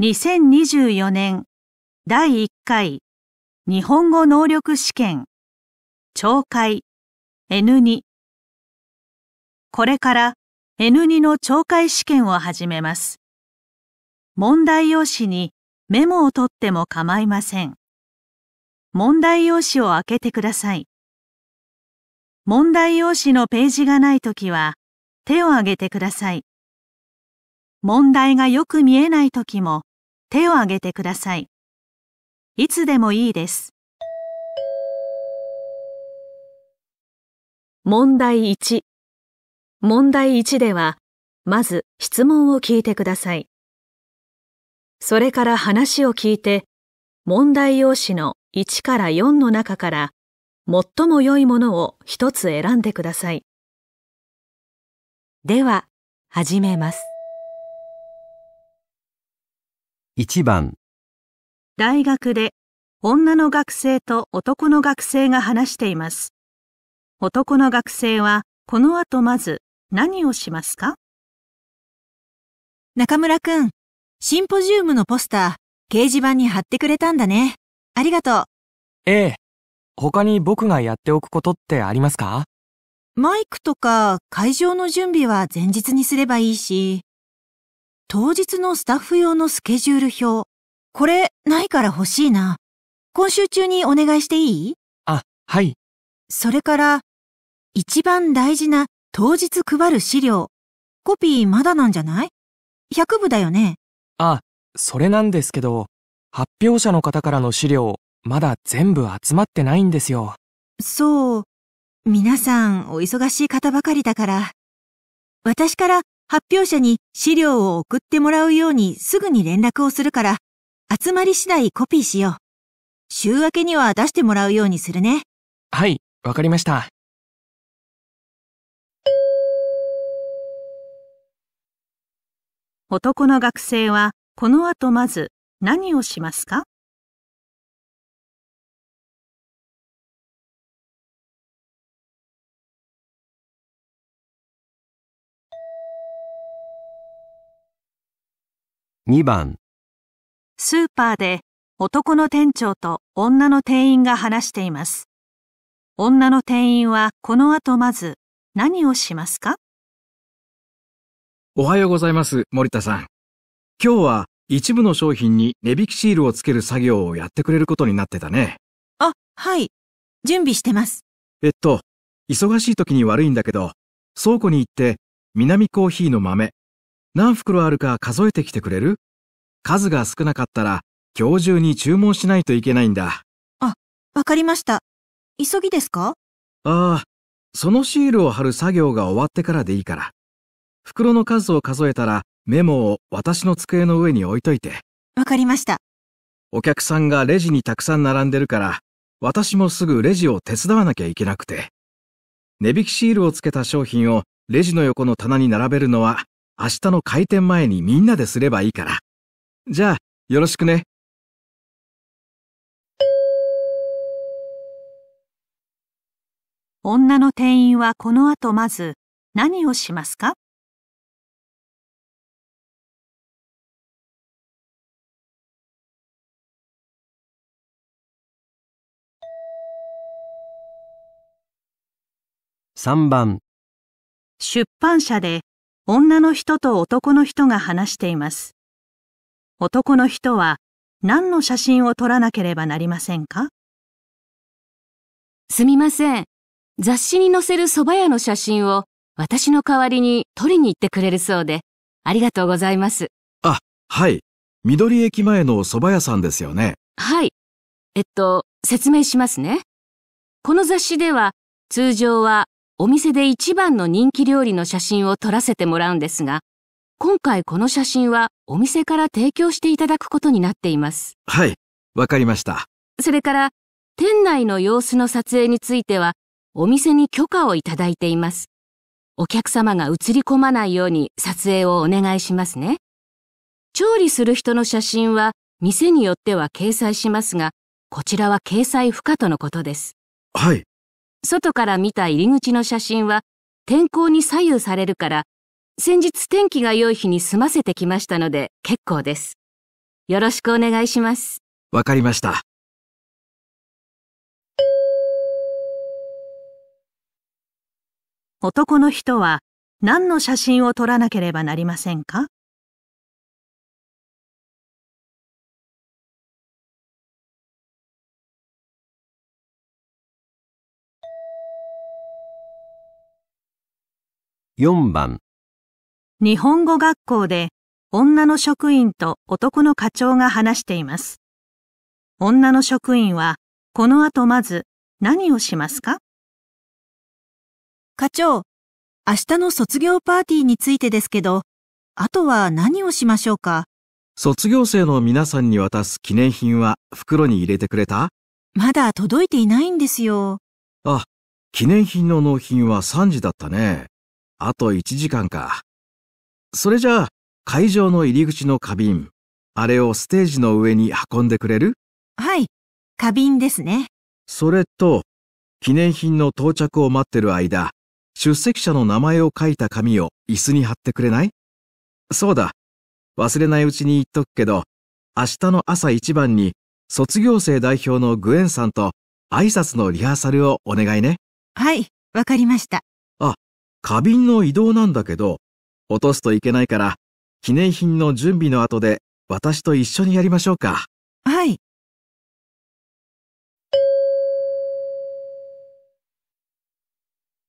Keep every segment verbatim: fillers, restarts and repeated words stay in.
にせんにじゅうよねんだいいっかい日本語能力試験聴解 エヌに これから エヌに の聴解試験を始めます。問題用紙にメモを取っても構いません。問題用紙を開けてください。問題用紙のページがないときは手を挙げてください。問題がよく見えないときも手を挙げてください。いつでもいいです。問題いち。問題いちでは、まず質問を聞いてください。それから話を聞いて、問題用紙のいちからよんの中から、最も良いものを一つ選んでください。では、始めます。いちばん。大学で女の学生と男の学生が話しています。男の学生はこの後まず何をしますか？中村くん、シンポジウムのポスター、掲示板に貼ってくれたんだね。ありがとう。ええ。他に僕がやっておくことってありますか？マイクとか会場の準備は前日にすればいいし、当日のスタッフ用のスケジュール表、これないから欲しいな。今週中にお願いしていい？あ、はい。それから、一番大事な当日配る資料。コピーまだなんじゃない？ ひゃく 部だよね。あ、それなんですけど、発表者の方からの資料、まだ全部集まってないんですよ。そう。皆さんお忙しい方ばかりだから。私から発表者に資料を送ってもらうようにすぐに連絡をするから、集まり次第コピーしよう。週明けには出してもらうようにするね。はい、わかりました。男の学生はこの後まず何をしますか？にばん。スーパーで男の店長と女の店員が話しています。女の店員はこの後まず何をしますか？おはようございます、森田さん。今日は一部の商品に値引きシールをつける作業をやってくれることになってたね。あ、はい。準備してます。えっと、忙しい時に悪いんだけど、倉庫に行って南コーヒーの豆、何袋あるか数えてきてくれる？数が少なかったら、今日中に注文しないといけないんだ。あ、わかりました。急ぎですか？ああ、そのシールを貼る作業が終わってからでいいから。袋の数を数えたら、メモを私の机の上に置いといて。わかりました。お客さんがレジにたくさん並んでるから、私もすぐレジを手伝わなきゃいけなくて。値引きシールをつけた商品をレジの横の棚に並べるのは、明日の開店前にみんなですればいいから。じゃあ、よろしくね。女の店員はこの後まず何をしますか？さんばん。出版社で女の人と男の人が話しています。男の人は何の写真を撮らなければなりませんか？すみません。雑誌に載せる蕎麦屋の写真を私の代わりに撮りに行ってくれるそうで、ありがとうございます。あ、はい。緑駅前の蕎麦屋さんですよね。はい。えっと、説明しますね。この雑誌では通常はお店で一番の人気料理の写真を撮らせてもらうんですが、今回この写真はお店から提供していただくことになっています。はい、わかりました。それから、店内の様子の撮影については、お店に許可をいただいています。お客様が映り込まないように撮影をお願いしますね。調理する人の写真は店によっては掲載しますが、こちらは掲載不可とのことです。はい。外から見た入り口の写真は天候に左右されるから、先日天気が良い日に済ませてきましたので結構です。よろしくお願いします。わかりました。男の人は何の写真を撮らなければなりませんか？よんばん。日本語学校で女の職員と男の課長が話しています。女の職員はこの後まず何をしますか？課長、明日の卒業パーティーについてですけど、あとは何をしましょうか？卒業生の皆さんに渡す記念品は袋に入れてくれた？まだ届いていないんですよ。あ、記念品の納品はさんじだったね。あといちじかんか。それじゃあ、会場の入り口の花瓶、あれをステージの上に運んでくれる？はい、花瓶ですね。それと、記念品の到着を待ってる間、出席者の名前を書いた紙を椅子に貼ってくれない？そうだ、忘れないうちに言っとくけど、明日の朝一番に卒業生代表のグエンさんと挨拶のリハーサルをお願いね。はい、わかりました。花瓶の移動なんだけど、落とすといけないから、記念品の準備の後で私と一緒にやりましょうか。はい。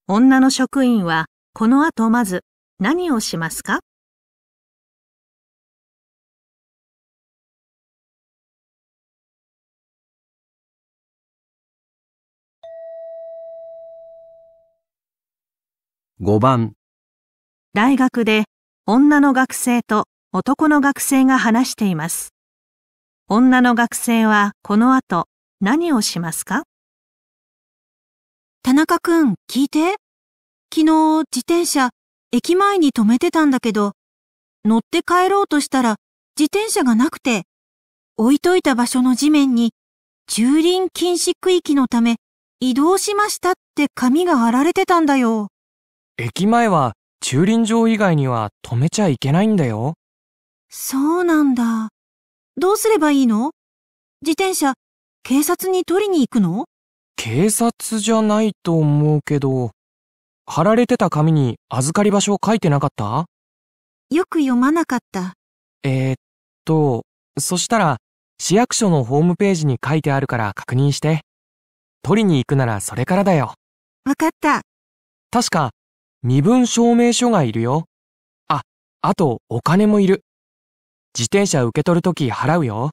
女の職員はこの後まず何をしますか？ごばん。大学で女の学生と男の学生が話しています。女の学生はこの後何をしますか？田中くん、聞いて。昨日自転車駅前に止めてたんだけど、乗って帰ろうとしたら自転車がなくて、置いといた場所の地面に駐輪禁止区域のため移動しましたって紙が貼られてたんだよ。駅前は駐輪場以外には止めちゃいけないんだよ。そうなんだ。どうすればいいの？自転車、警察に取りに行くの？警察じゃないと思うけど、貼られてた紙に預かり場所を書いてなかった？よく読まなかった。えーっと、そしたら市役所のホームページに書いてあるから確認して。取りに行くならそれからだよ。わかった。確か、身分証明書がいるよ。あ、あとお金もいる。自転車受け取るとき払うよ。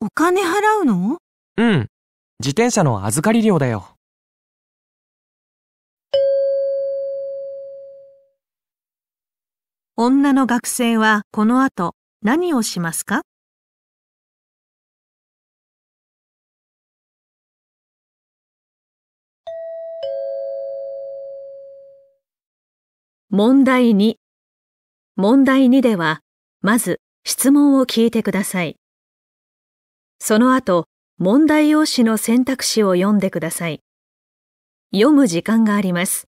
お金払うの？うん。自転車の預かり料だよ。女の学生はこの後何をしますか？問題に。問題にでは、まず質問を聞いてください。その後、問題用紙の選択肢を読んでください。読む時間があります。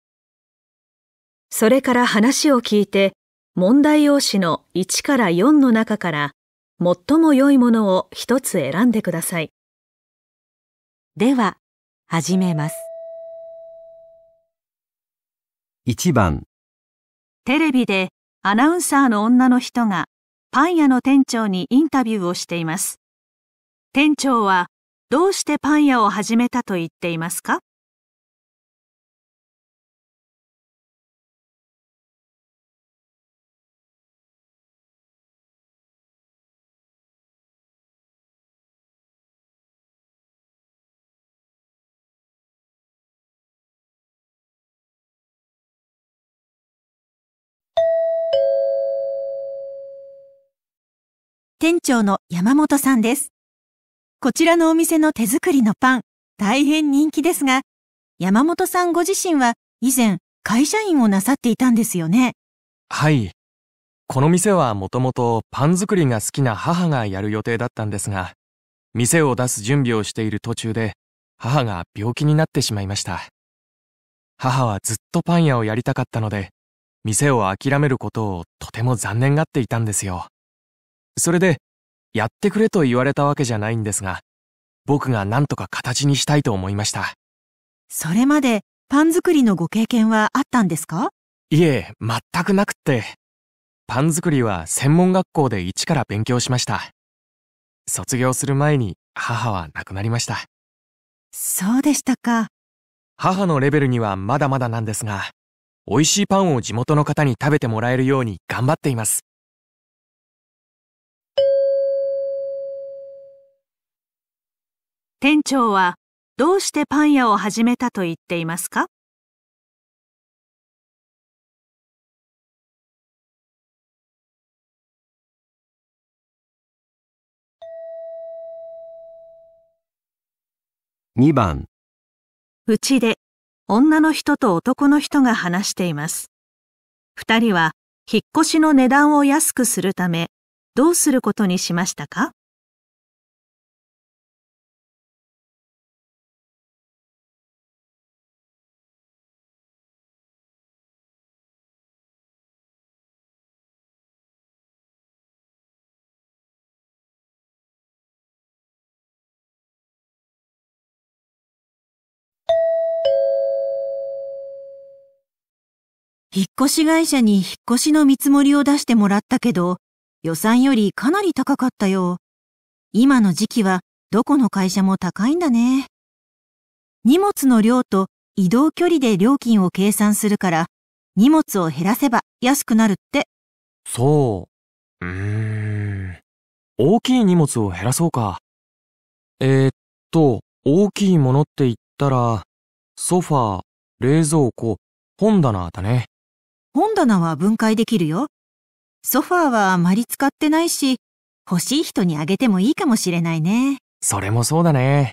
それから話を聞いて、問題用紙のいちからよんの中から、最も良いものを一つ選んでください。では、始めます。いちばん。テレビでアナウンサーの女の人がパン屋の店長にインタビューをしています。店長はどうしてパン屋を始めたと言っていますか？店長の山本さんです。こちらのお店の手作りのパン、大変人気ですが、山本さんご自身は以前会社員をなさっていたんですよね。はい。この店はもともとパン作りが好きな母がやる予定だったんですが、店を出す準備をしている途中で母が病気になってしまいました。母はずっとパン屋をやりたかったので、店を諦めることをとても残念がっていたんですよ。それで、やってくれと言われたわけじゃないんですが、僕が何とか形にしたいと思いました。それまでパン作りのご経験はあったんですか？いえ、全くなくって。パン作りは専門学校で一から勉強しました。卒業する前に母は亡くなりました。そうでしたか。母のレベルにはまだまだなんですが、美味しいパンを地元の方に食べてもらえるように頑張っています。店長はどうしてパン屋を始めたと言っていますか？にばん、うちで女の人と男の人が話しています。二人は引っ越しの値段を安くするためどうすることにしましたか？引っ越し会社に引っ越しの見積もりを出してもらったけど、予算よりかなり高かったよ。今の時期はどこの会社も高いんだね。荷物の量と移動距離で料金を計算するから、荷物を減らせば安くなるって。そう。うーん。大きい荷物を減らそうか。えーっと、大きいものって言ったら、ソファー、冷蔵庫、本棚だね。本棚は分解できるよ。ソファーはあまり使ってないし、欲しい人にあげてもいいかもしれないね。それもそうだね。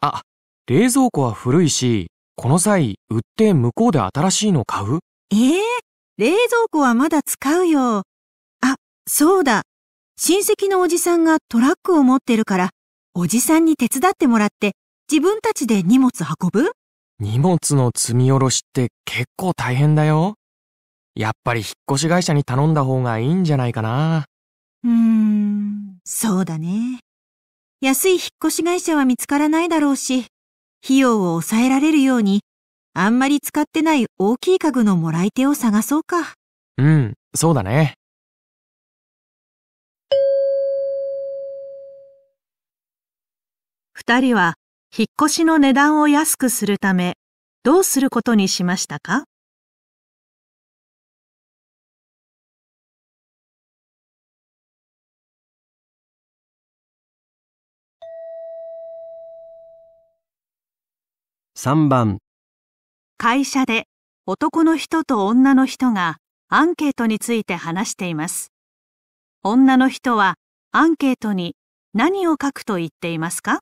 あ、冷蔵庫は古いし、この際売って向こうで新しいの買う？えー、冷蔵庫はまだ使うよ。あ、そうだ。親戚のおじさんがトラックを持ってるから、おじさんに手伝ってもらって自分たちで荷物運ぶ？荷物の積み下ろしって結構大変だよ。やっぱり引っ越し会社に頼んだ方がいいんじゃないかな。うーん、そうだね。安い引っ越し会社は見つからないだろうし、費用を抑えられるように、あんまり使ってない大きい家具のもらい手を探そうか。うん、そうだね。二人は、引っ越しの値段を安くするため、どうすることにしましたか？さんばん、会社で男の人と女の人がアンケートについて話しています。女の人はアンケートに何を書くと言っていますか？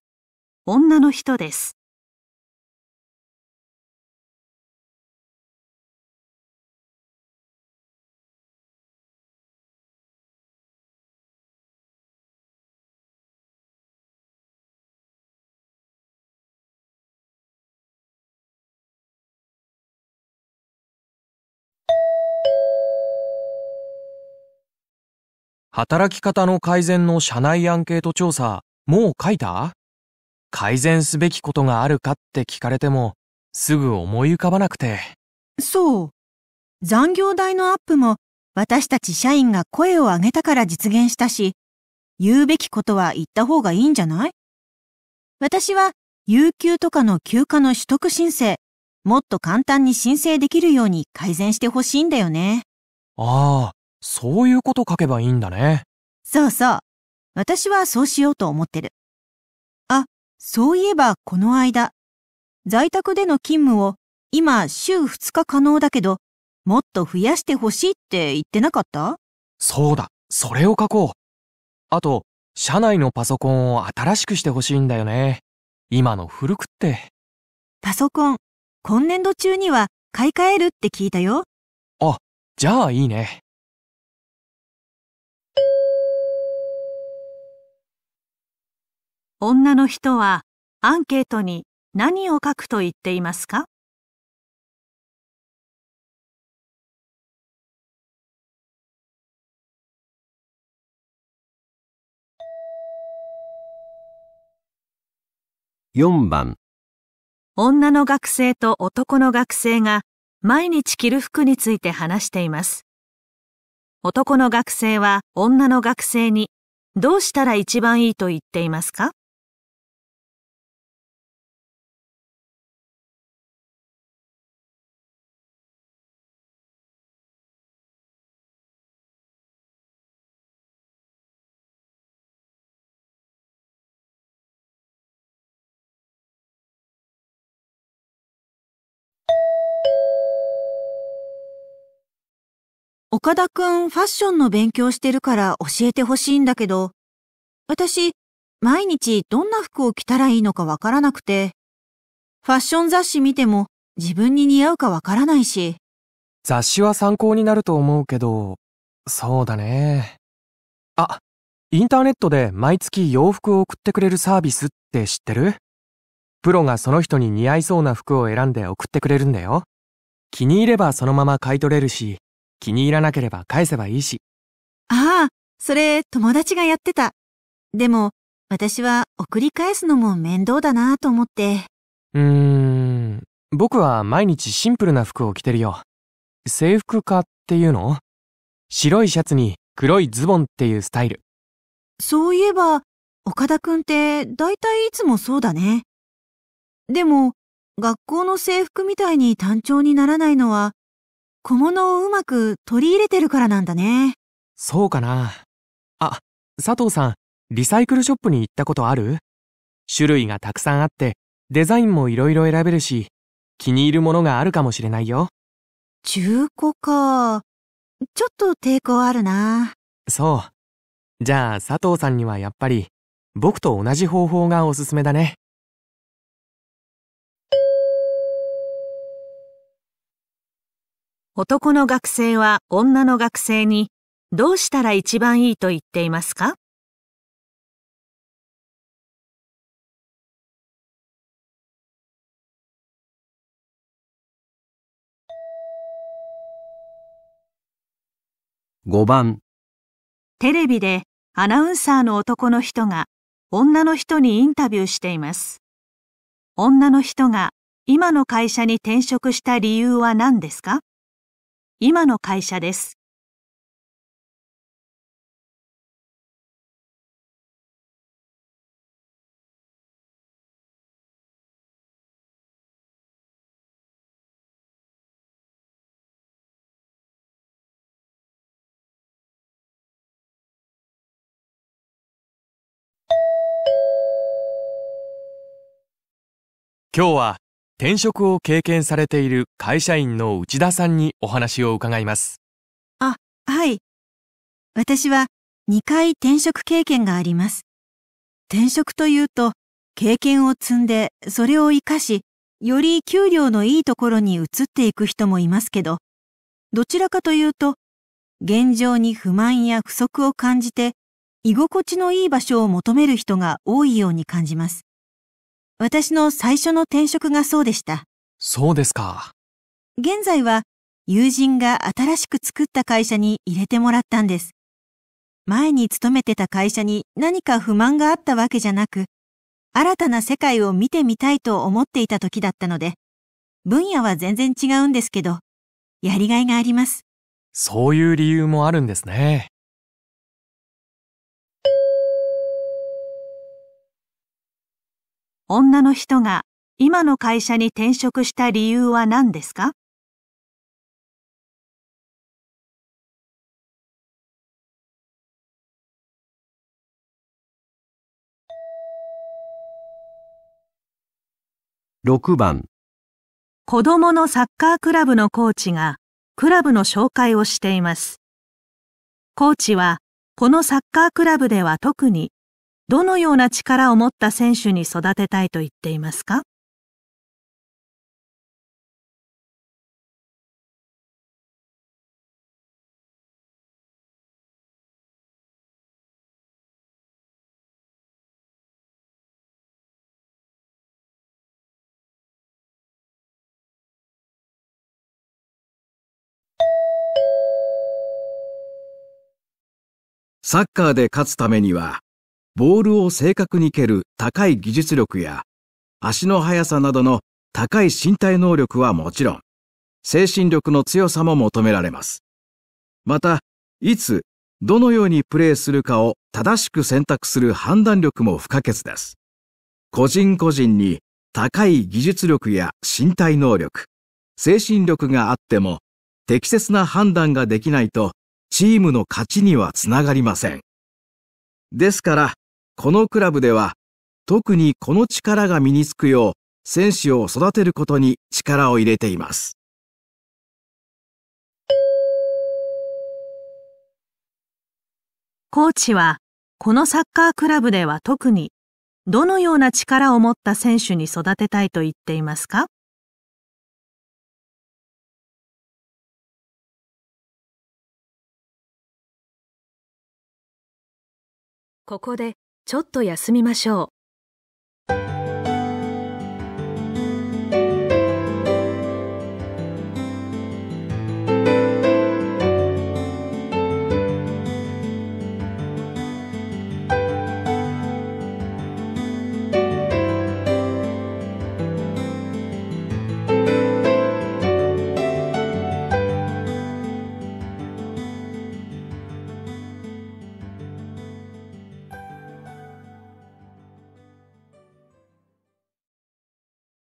女の人です。働き方の改善の社内アンケート調査、もう書いた？改善すべきことがあるかって聞かれても、すぐ思い浮かばなくて。そう。残業代のアップも、私たち社員が声を上げたから実現したし、言うべきことは言った方がいいんじゃない？私は、有給とかの休暇の取得申請、もっと簡単に申請できるように改善してほしいんだよね。ああ、そういうこと書けばいいんだね。そうそう。私はそうしようと思ってる。そういえばこの間、在宅での勤務を今週ふつか可能だけど、もっと増やしてほしいって言ってなかった？そうだ、それを書こう。あと、社内のパソコンを新しくしてほしいんだよね。今の古くって。パソコン、今年度中には買い替えるって聞いたよ。あ、じゃあいいね。女の人はアンケートに何を書くと言っていますか？よんばん。女の学生と男の学生が毎日着る服について話しています。男の学生は女の学生にどうしたら一番いいと言っていますか？岡田くん、ファッションの勉強してるから教えてほしいんだけど、私、毎日どんな服を着たらいいのかわからなくて、ファッション雑誌見ても自分に似合うかわからないし。雑誌は参考になると思うけど、そうだね。あ、インターネットで毎月洋服を送ってくれるサービスって知ってる？プロがその人に似合いそうな服を選んで送ってくれるんだよ。気に入ればそのまま買い取れるし、気に入らなければ返せばいいし。ああ、それ友達がやってた。でも私は送り返すのも面倒だなと思って。うーん、僕は毎日シンプルな服を着てるよ。制服化っていうの？白いシャツに黒いズボンっていうスタイル。そういえば岡田くんってだいたいいつもそうだね。でも学校の制服みたいに単調にならないのは、小物をうまく取り入れてるからなんだね。そうかな。あ、佐藤さん、リサイクルショップに行ったことある？種類がたくさんあって、デザインもいろいろ選べるし、気に入るものがあるかもしれないよ。中古か。ちょっと抵抗あるな。そう。じゃあ佐藤さんにはやっぱり、僕と同じ方法がおすすめだね。男の学生は女の学生にどうしたら一番いいと言っていますか？ごばん。テレビでアナウンサーの男の人が女の人にインタビューしています。女の人が今の会社に転職した理由は何ですか？今の会社です。今日は転職を経験されている会社員の内田さんにお話を伺います。あ、はい。私はにかい転職経験があります。転職というと、経験を積んでそれを活かし、より給料のいいところに移っていく人もいますけど、どちらかというと、現状に不満や不足を感じて、居心地のいい場所を求める人が多いように感じます。私の最初の転職がそうでした。そうですか。現在は友人が新しく作った会社に入れてもらったんです。前に勤めてた会社に何か不満があったわけじゃなく、新たな世界を見てみたいと思っていた時だったので、分野は全然違うんですけど、やりがいがあります。そういう理由もあるんですね。女の人が今の会社に転職した理由は何ですか？ろくばん。子供のサッカークラブのコーチがクラブの紹介をしています。コーチはこのサッカークラブでは特にどのような力を持った選手に育てたいと言っていますか？サッカーで勝つためには、ボールを正確に蹴る高い技術力や足の速さなどの高い身体能力はもちろん、精神力の強さも求められます。また、いつ、どのようにプレーするかを正しく選択する判断力も不可欠です。個人個人に高い技術力や身体能力、精神力があっても適切な判断ができないとチームの勝ちにはつながりません。ですから、このクラブでは特にこの力が身につくよう選手を育てることに力を入れています。コーチは、このサッカークラブでは特に、どのような力を持った選手に育てたいと言っていますか？ここで、ちょっと休みましょう。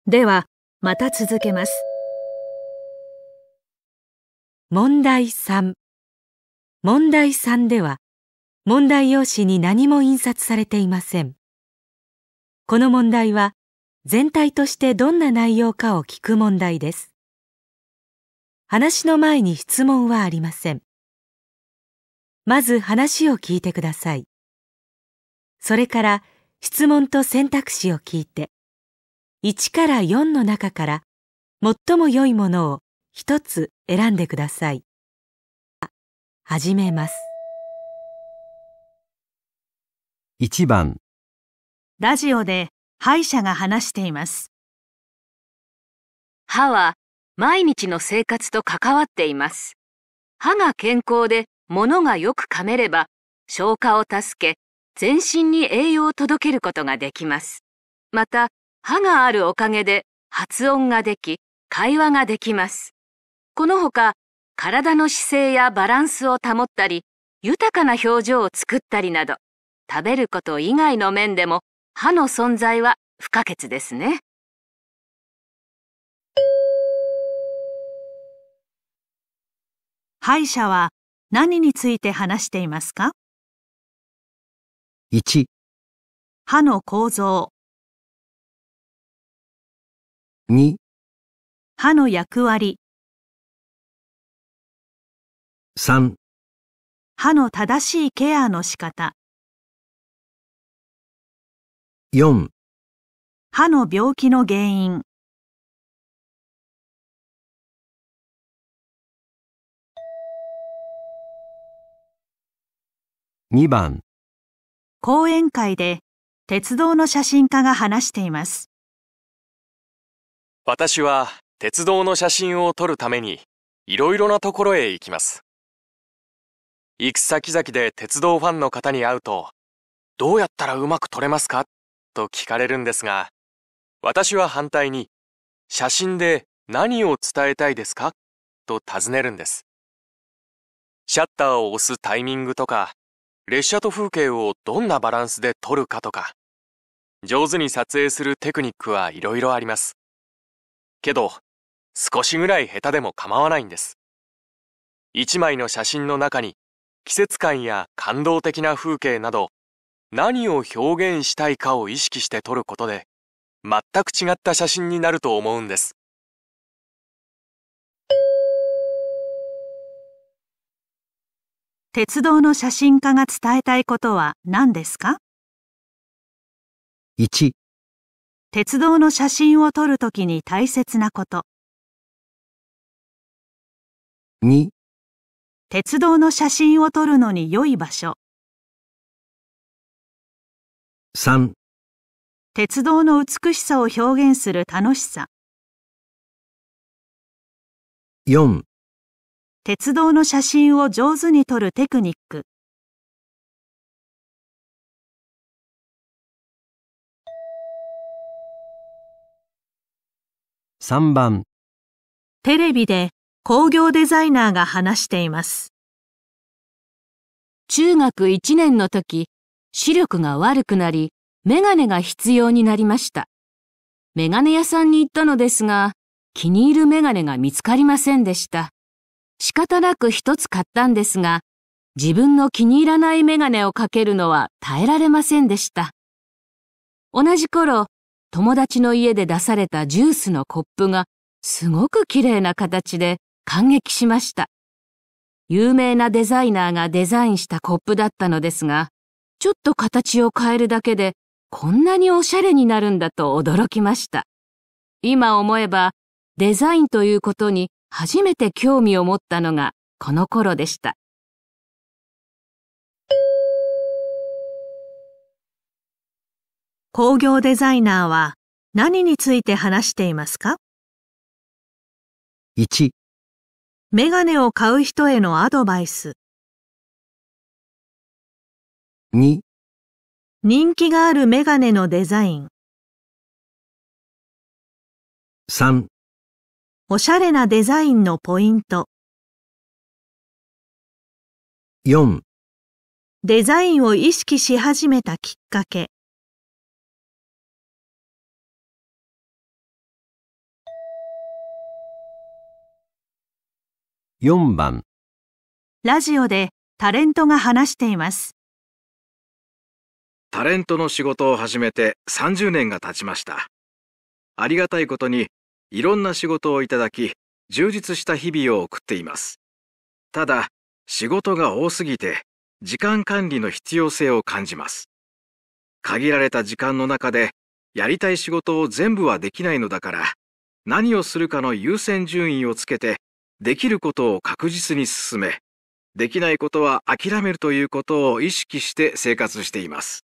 では、また続けます。問題さん。問題さんでは、問題用紙に何も印刷されていません。この問題は、全体としてどんな内容かを聞く問題です。話の前に質問はありません。まず話を聞いてください。それから、質問と選択肢を聞いて、いちからよんの中から最も良いものを一つ選んでください。始めます。いちばん、ラジオで歯医者が話しています。歯は毎日の生活と関わっています。歯が健康で物がよく噛めれば消化を助け全身に栄養を届けることができます。また、歯があるおかげで発音ができ、会話ができます。このほか、体の姿勢やバランスを保ったり、豊かな表情を作ったりなど、食べること以外の面でも歯の存在は不可欠ですね。歯医者は何について話していますか？いち、歯の構造。に、歯の役割。さん、歯の正しいケアの仕方。よん、歯の病気の原因。にばん、講演会で鉄道の写真家が話しています。私は鉄道の写真を撮るためにいろいろなところへ行きます。行く先々で鉄道ファンの方に会うと、どうやったらうまく撮れますかと聞かれるんですが、私は反対に、写真で何を伝えたいですかと尋ねるんです。シャッターを押すタイミングとか、列車と風景をどんなバランスで撮るかとか、上手に撮影するテクニックはいろいろあります。けど、少しぐらい下手でも構わないんです。一枚の写真の中に、季節感や感動的な風景など、何を表現したいかを意識して撮ることで、全く違った写真になると思うんです。鉄道の写真家が伝えたいことは何ですか？いち、鉄道の写真を撮るときに大切なこと。に、鉄道の写真を撮るのに良い場所。さん、鉄道の美しさを表現する楽しさ。よん、鉄道の写真を上手に撮るテクニック。さんばん、テレビで工業デザイナーが話しています。中学いちねんの時、視力が悪くなり、メガネが必要になりました。メガネ屋さんに行ったのですが、気に入るメガネが見つかりませんでした。仕方なく一つ買ったんですが、自分の気に入らないメガネをかけるのは耐えられませんでした。同じ頃、友達の家で出されたジュースのコップがすごく綺麗な形で感激しました。有名なデザイナーがデザインしたコップだったのですが、ちょっと形を変えるだけでこんなにおしゃれになるんだと驚きました。今思えばデザインということに初めて興味を持ったのがこの頃でした。工業デザイナーは何について話していますか？いち、メガネを買う人へのアドバイス。に、人気があるメガネのデザイン。さん、おしゃれなデザインのポイント。よん、デザインを意識し始めたきっかけ。よんばん、ラジオでタレントが話しています。タレントの仕事を始めてさんじゅうねんが経ちました。ありがたいことにいろんな仕事をいただき、充実した日々を送っています。ただ、仕事が多すぎて時間管理の必要性を感じます。限られた時間の中でやりたい仕事を全部はできないのだから、何をするかの優先順位をつけて、できることを確実に進め、できないことは諦めるということを意識して生活しています。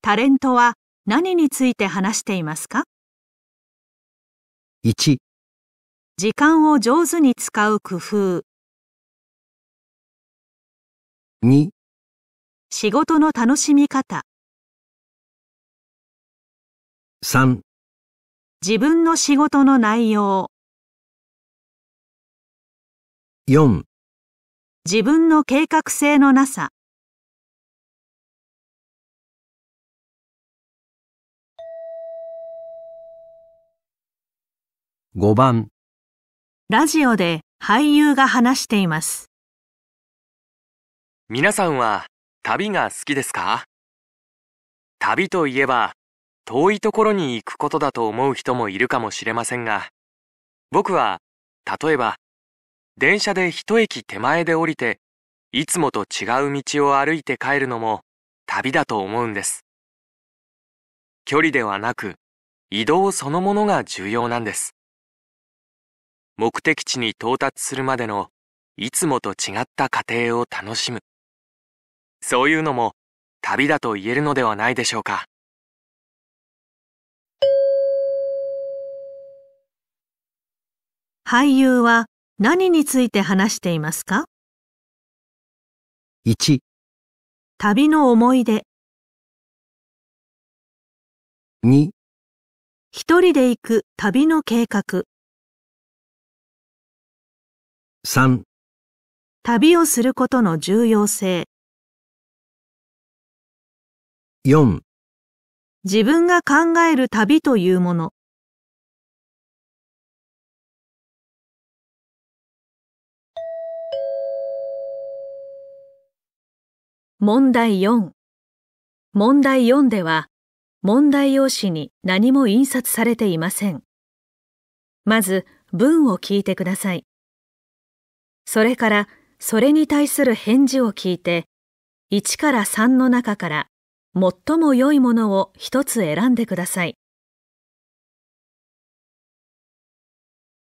タレントは何について話していますか？いち、時間を上手に使う工夫。に、仕事の楽しみ方。さん、自分の仕事の内容。よん、自分の計画性のなさ。ごばん、ラジオで俳優が話しています。皆さんは旅が好きですか？旅といえば、遠いところに行くことだと思う人もいるかもしれませんが、僕は例えば電車で一駅手前で降りていつもと違う道を歩いて帰るのも旅だと思うんです。距離ではなく移動そのものが重要なんです。目的地に到達するまでのいつもと違った過程を楽しむ、そういうのも旅だと言えるのではないでしょうか。俳優は何について話していますか？いち、旅の思い出。に、一人で行く旅の計画。さん、旅をすることの重要性。よん、自分が考える旅というもの。問題よん。問題よんでは、問題用紙に何も印刷されていません。まず、文を聞いてください。それから、それに対する返事を聞いて、いちからさんの中から、最も良いものを一つ選んでください。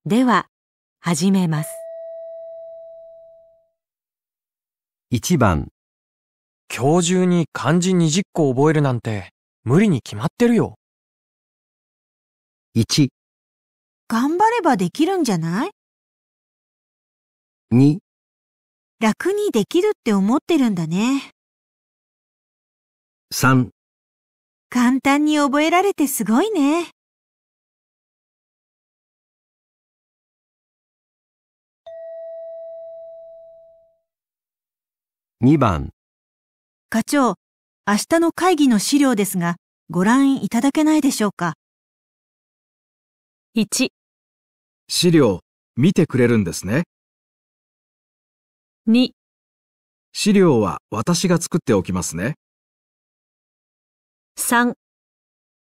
では、始めます。いちばん、今日中に漢字にじゅっこ覚えるなんて無理に決まってるよ。いち、頑張ればできるんじゃない？に、楽にできるって思ってるんだね。さん、簡単に覚えられてすごいね。にばん。課長、明日の会議の資料ですが、ご覧いただけないでしょうか。いち。資料、見てくれるんですね。に。資料は私が作っておきますね。さん。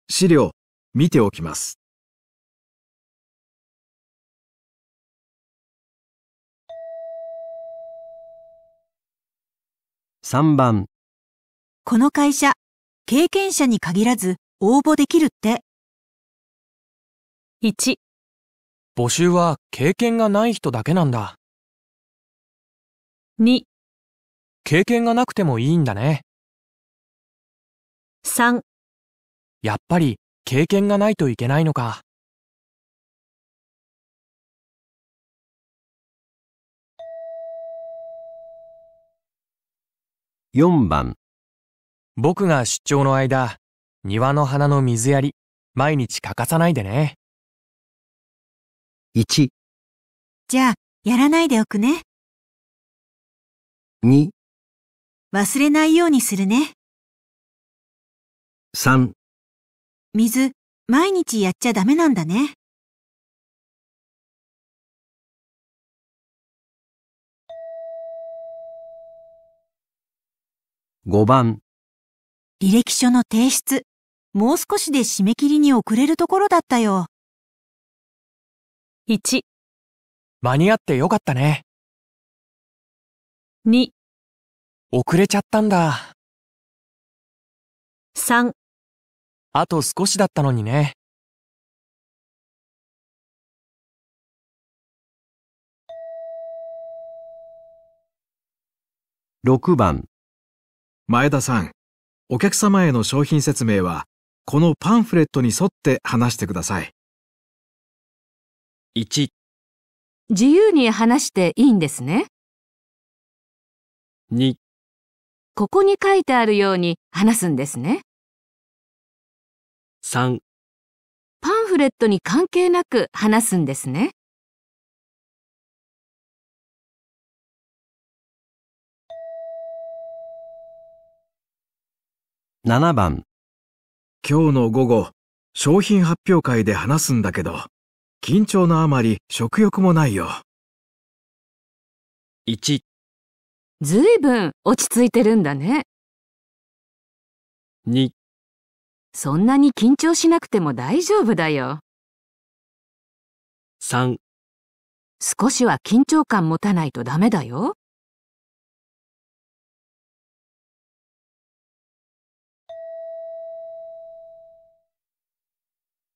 資料、見ておきます。さんばん。この会社、経験者に限らず応募できるって。いち。募集は経験がない人だけなんだ。に。経験がなくてもいいんだね。さん。やっぱり経験がないといけないのか。よんばん。僕が出張の間、庭の花の水やり、毎日欠かさないでね。いち。じゃあ、やらないでおくね。に。忘れないようにするね。さん。水、毎日やっちゃダメなんだね。ごばん。履歴書の提出、もう少しで締め切りに遅れるところだったよ。いち。間に合ってよかったね。に。遅れちゃったんだ。さん。あと少しだったのにね。ろくばん。前田さん、お客様への商品説明は、このパンフレットに沿って話してください。いち。自由に話していいんですね。に。ここに書いてあるように話すんですね。さん。パンフレットに関係なく話すんですね。ななばん。今日の午後、商品発表会で話すんだけど、緊張のあまり食欲もないよ。いち。ずいぶん落ち着いてるんだね。に。そんなに緊張しなくても大丈夫だよ。さん。少しは緊張感持たないとダメだよ。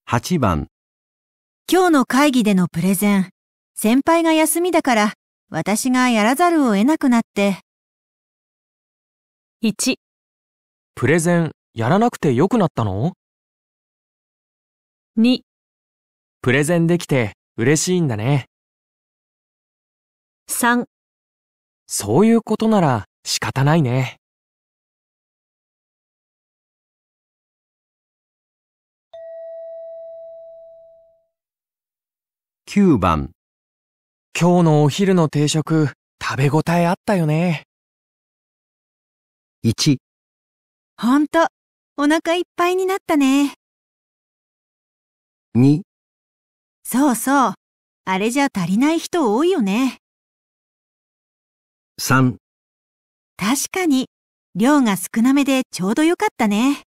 はちばん。今日の会議でのプレゼン、先輩が休みだから私がやらざるを得なくなって。いち。プレゼンやらなくてよくなったの？に。プレゼンできて嬉しいんだね。さん。そういうことなら仕方ないね。きゅうばん。今日のお昼の定食、食べ応えあったよね。いち。ほんと、お腹いっぱいになったね。に。そうそう、あれじゃ足りない人多いよね。さん。確かに、量が少なめでちょうどよかったね。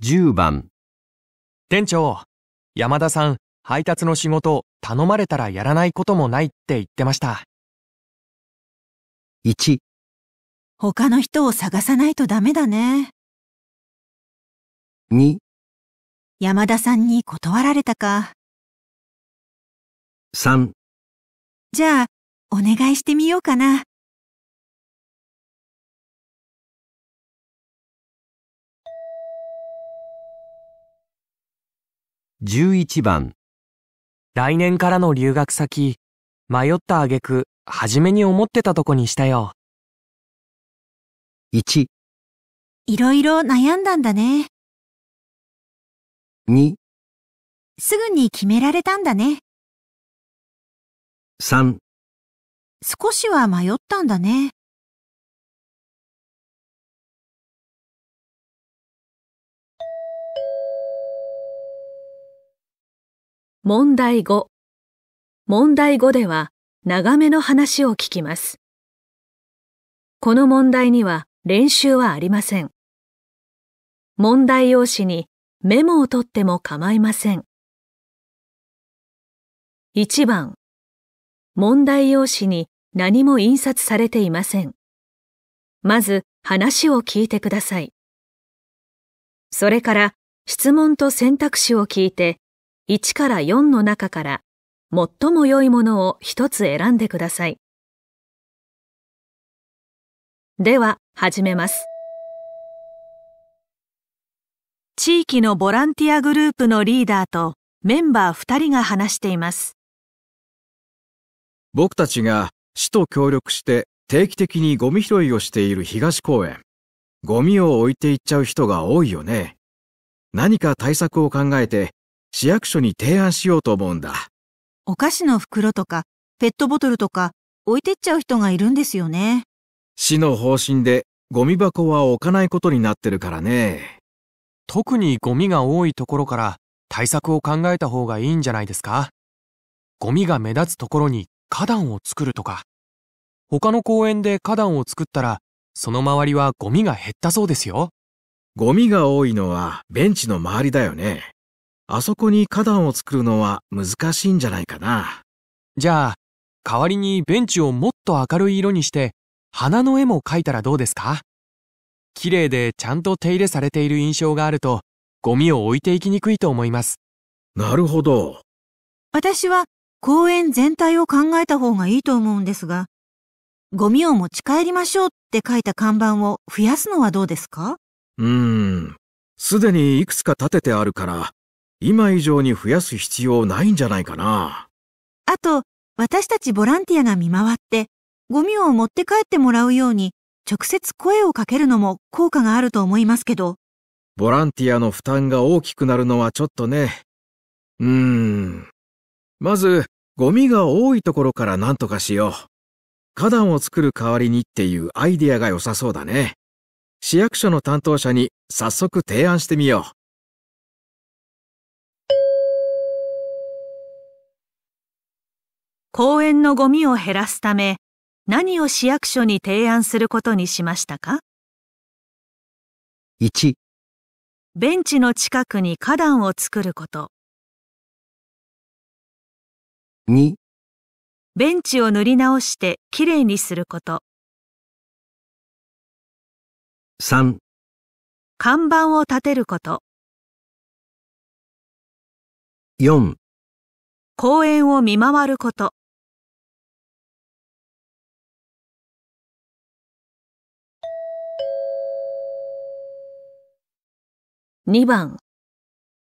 じゅうばん。店長、山田さん、配達の仕事、頼まれたらやらないこともないって言ってました。いち。他の人を探さないとダメだね。に。山田さんに断られたか。さん。じゃあ、お願いしてみようかな。じゅういちばん。来年からの留学先、迷った挙句、初めに思ってたとこにしたよ。いち、いろいろ悩んだんだね。に、すぐに決められたんだね。さん、少しは迷ったんだね。問題ご。問題ごでは長めの話を聞きます。この問題には練習はありません。問題用紙にメモを取っても構いません。いちばん、問題用紙に何も印刷されていません。まず話を聞いてください。それから質問と選択肢を聞いて、いちからよんの中から最も良いものを一つ選んでください。では始めます。地域のボランティアグループのリーダーとメンバーふたりが話しています。僕たちが市と協力して定期的にゴミ拾いをしている東公園。ゴミを置いていっちゃう人が多いよね。何か対策を考えて市役所に提案しようと思うんだ。お菓子の袋とかペットボトルとか置いてっちゃう人がいるんですよね。市の方針でゴミ箱は置かないことになってるからね。特にゴミが多いところから対策を考えた方がいいんじゃないですか。ゴミが目立つところに花壇を作るとか。他の公園で花壇を作ったらその周りはゴミが減ったそうですよ。ゴミが多いのはベンチの周りだよね。あそこに花壇を作るのは難しいんじゃないかな。じゃあ、代わりにベンチをもっと明るい色にして、花の絵も描いたらどうですか？綺麗でちゃんと手入れされている印象があると、ゴミを置いていきにくいと思います。なるほど。私は公園全体を考えた方がいいと思うんですが、ゴミを持ち帰りましょうって書いた看板を増やすのはどうですか？うーん、すでにいくつか立ててあるから、今以上に増やす必要ないんじゃないかな。あと、私たちボランティアが見回って、ゴミを持って帰ってもらうように、直接声をかけるのも効果があると思いますけど。ボランティアの負担が大きくなるのはちょっとね。うーん。まず、ゴミが多いところから何とかしよう。花壇を作る代わりにっていうアイディアが良さそうだね。市役所の担当者に早速提案してみよう。公園のゴミを減らすため、何を市役所に提案することにしましたか？いち、ベンチの近くに花壇を作ること。に、ベンチを塗り直してきれいにすること。さん、看板を立てること。よん、公園を見回ること。にばん、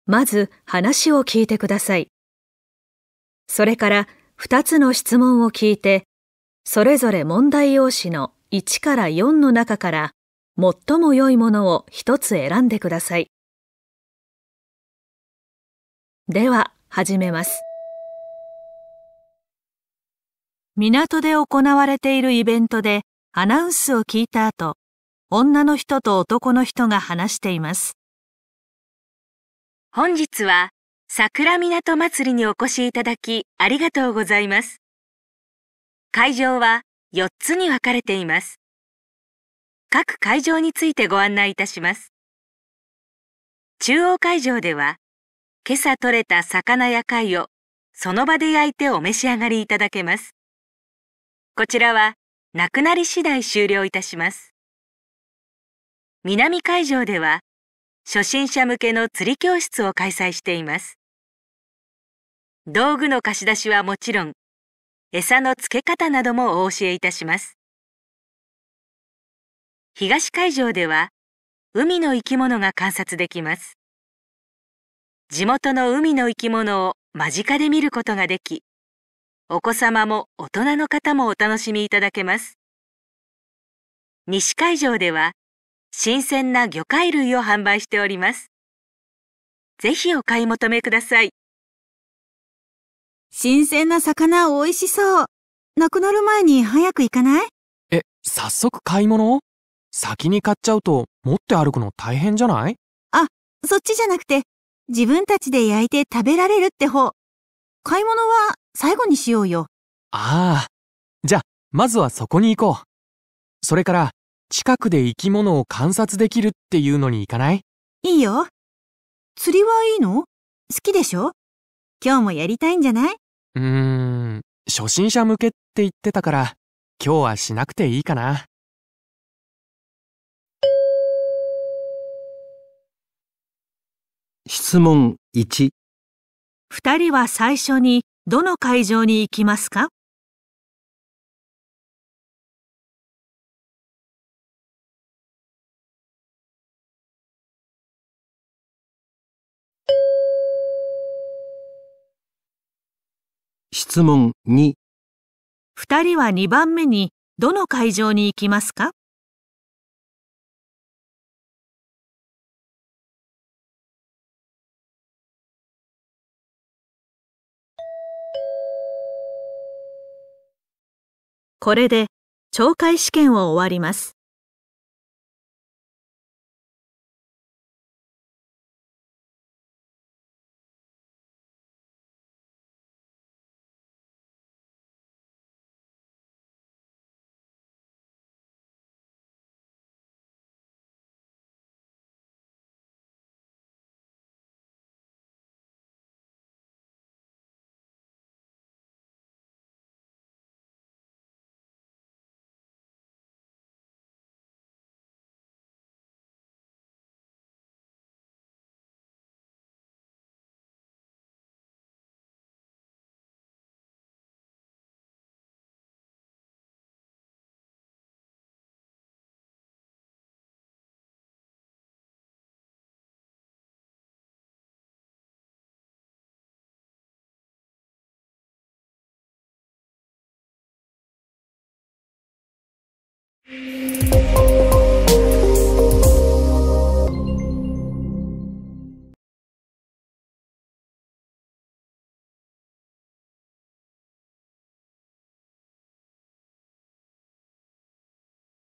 まず話を聞いてください。それからふたつの質問を聞いて、それぞれ問題用紙のいちからよんの中から最も良いものをひとつ選んでください。では始めます。港で行われているイベントでアナウンスを聞いた後、女の人と男の人が話しています。本日は桜港まつりにお越しいただきありがとうございます。会場はよっつに分かれています。各会場についてご案内いたします。中央会場では、今朝採れた魚や貝をその場で焼いてお召し上がりいただけます。こちらはなくなり次第終了いたします。南会場では、初心者向けの釣り教室を開催しています。道具の貸し出しはもちろん、餌の付け方などもお教えいたします。東会場では、海の生き物が観察できます。地元の海の生き物を間近で見ることができ、お子様も大人の方もお楽しみいただけます。西海上では新鮮な魚介類を販売しております。ぜひお買い求めください。新鮮な魚美味しそう。なくなる前に早く行かない？え、早速買い物？先に買っちゃうと持って歩くの大変じゃない？あ、そっちじゃなくて自分たちで焼いて食べられるって方。買い物は最後にしようよ。ああ、じゃあまずはそこに行こう。それから近くで生き物を観察できるっていうのに行かない？いいよ。釣りはいいの？好きでしょ？今日もやりたいんじゃない？うーん、初心者向けって言ってたから今日はしなくていいかな。質問いち。二人は最初にどの会場に行きますか？質問に。二人は二番目にどの会場に行きますか？これで聴解試験を終わります。you